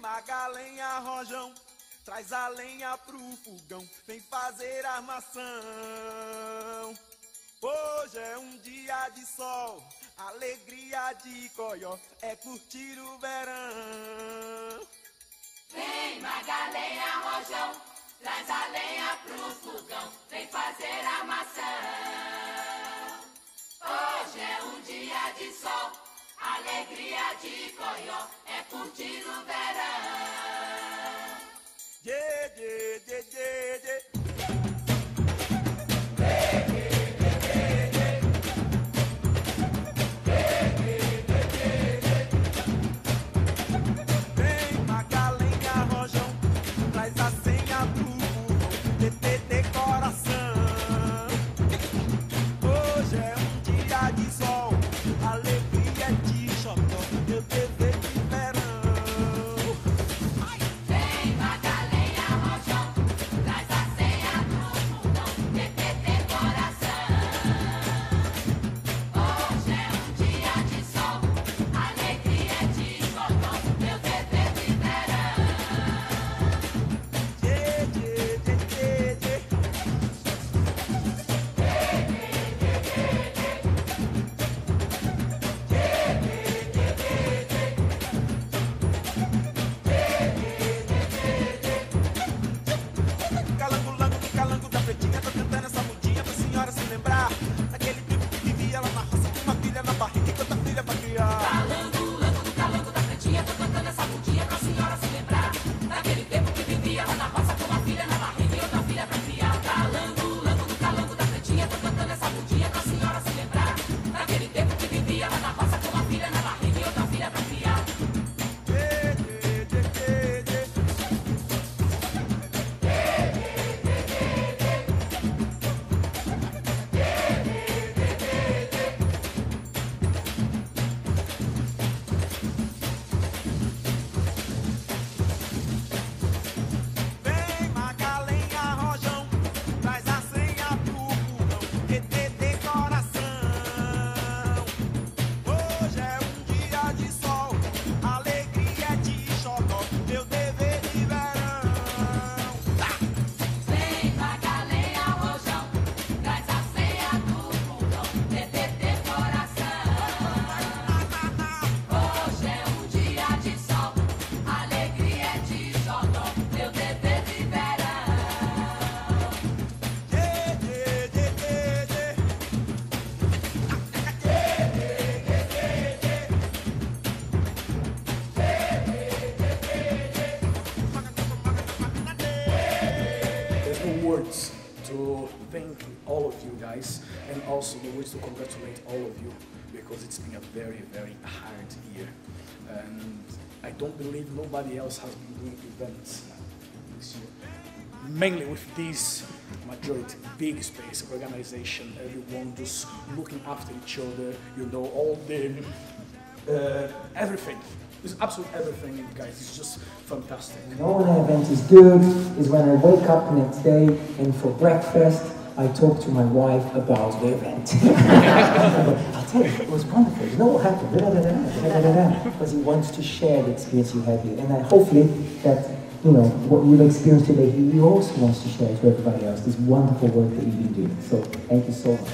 Magalenha Rojão, traz a lenha pro fogão, vem fazer armação. Hoje é um dia de sol, alegria de coió, é curtir o verão. Vem Magalenha Rojão, traz a lenha pro fogão, vem fazer armação. Hoje é um dia de sol, alegria de coió, é curtir o verão. Yeah, yeah, yeah, yeah, yeah. Words to thank all of you guys, and also the words to congratulate all of you, because it's been a very, very hard year, and I don't believe nobody else has been doing events this year, mainly with this majority big space organization, everyone just looking after each other, you know, all the everything. It's absolute everything, guys. It's just fantastic. You know when an event is good is when I wake up the next day and for breakfast I talk to my wife about the event. I'll tell you, it was wonderful. You know what happened? Because he wants to share the experience you had here, and I hopefully that, you know, what you've experienced today, you also want to share to everybody else. This wonderful work that you've been doing. So thank you so much.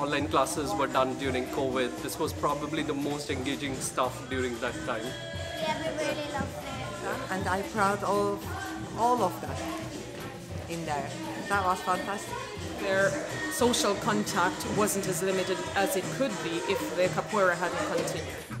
Online classes were done during COVID. This was probably the most engaging stuff during that time. Everybody loved it. And I'm proud of all of that in there. That was fantastic. Their social contact wasn't as limited as it could be if the capoeira hadn't continued.